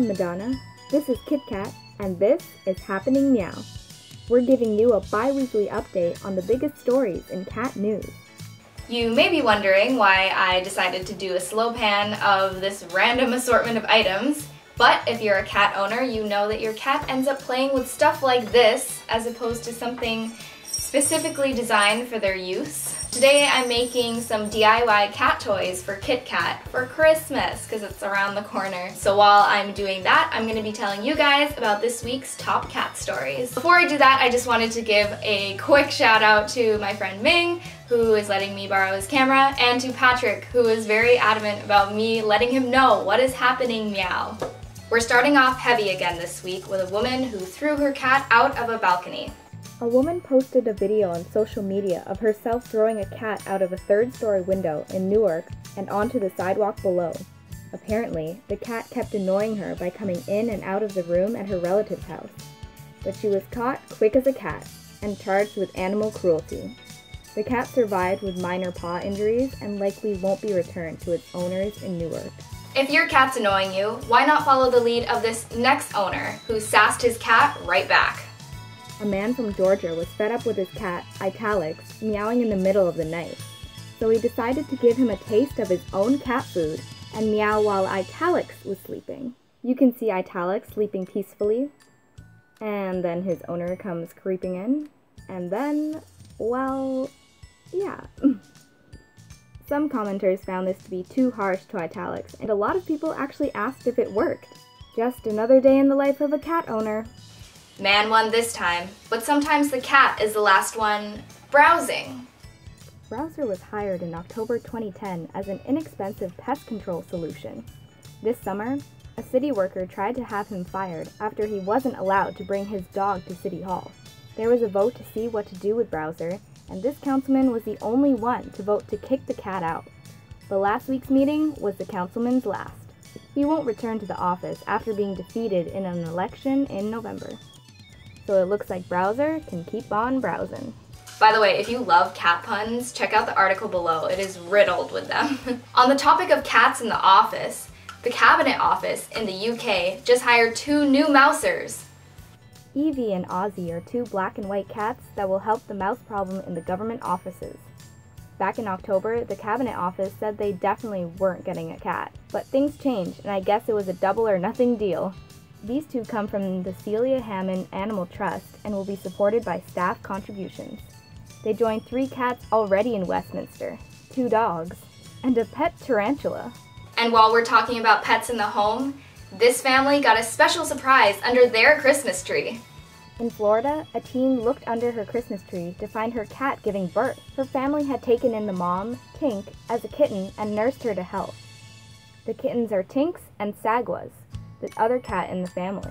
I'm Madonna, this is KitKat, and this is Happening Meow. We're giving you a bi-weekly update on the biggest stories in cat news. You may be wondering why I decided to do a slow pan of this random assortment of items, but if you're a cat owner, you know that your cat ends up playing with stuff like this as opposed to something specifically designed for their use. Today I'm making some DIY cat toys for KitKat for Christmas because it's around the corner. So while I'm doing that, I'm going to be telling you guys about this week's top cat stories. Before I do that, I just wanted to give a quick shout out to my friend Ming, who is letting me borrow his camera, and to Patrick, who is very adamant about me letting him know what is happening, meow. We're starting off heavy again this week with a woman who threw her cat out of a balcony. A woman posted a video on social media of herself throwing a cat out of a third-story window in Newark and onto the sidewalk below. Apparently, the cat kept annoying her by coming in and out of the room at her relative's house, but she was caught quick as a cat and charged with animal cruelty. The cat survived with minor paw injuries and likely won't be returned to its owners in Newark. If your cat's annoying you, why not follow the lead of this next owner who sassed his cat right back? A man from Georgia was fed up with his cat, Italics, meowing in the middle of the night. So he decided to give him a taste of his own cat food and meow while Italics was sleeping. You can see Italics sleeping peacefully. And then his owner comes creeping in. And then, well, yeah. Some commenters found this to be too harsh to Italics, and a lot of people actually asked if it worked. Just another day in the life of a cat owner. Man won this time, but sometimes the cat is the last one browsing. Browser was hired in October 2010 as an inexpensive pest control solution. This summer, a city worker tried to have him fired after he wasn't allowed to bring his dog to City Hall. There was a vote to see what to do with Browser, and this councilman was the only one to vote to kick the cat out. But last week's meeting was the councilman's last. He won't return to the office after being defeated in an election in November. So it looks like Browser can keep on browsing. By the way, if you love cat puns, check out the article below. It is riddled with them. On the topic of cats in the office, the Cabinet Office in the UK just hired two new mousers. Evie and Ozzy are two black and white cats that will help the mouse problem in the government offices. Back in October, the Cabinet Office said they definitely weren't getting a cat, but things changed, and I guess it was a double or nothing deal. These two come from the Celia Hammond Animal Trust and will be supported by staff contributions. They join three cats already in Westminster, two dogs, and a pet tarantula. And while we're talking about pets in the home, this family got a special surprise under their Christmas tree. In Florida, a teen looked under her Christmas tree to find her cat giving birth. Her family had taken in the mom, Tink, as a kitten and nursed her to health. The kittens are Tinks and Sagwas, the other cat in the family.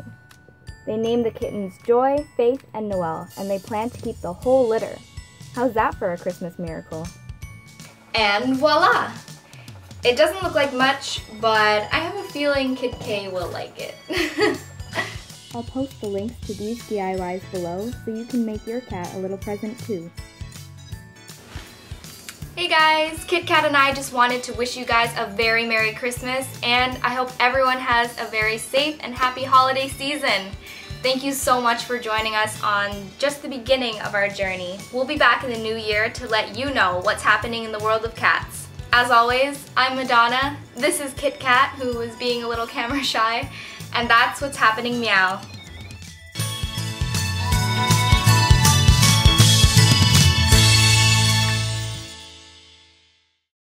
They named the kittens Joy, Faith, and Noelle, and they plan to keep the whole litter. How's that for a Christmas miracle? And voila! It doesn't look like much, but I have a feeling Kid K will like it. I'll post the links to these DIYs below so you can make your cat a little present too. Hey guys, KitKat and I just wanted to wish you guys a very Merry Christmas, and I hope everyone has a very safe and happy holiday season. Thank you so much for joining us on just the beginning of our journey. We'll be back in the new year to let you know what's happening in the world of cats. As always, I'm Madonna, this is KitKat, who is being a little camera shy, and that's what's happening meow.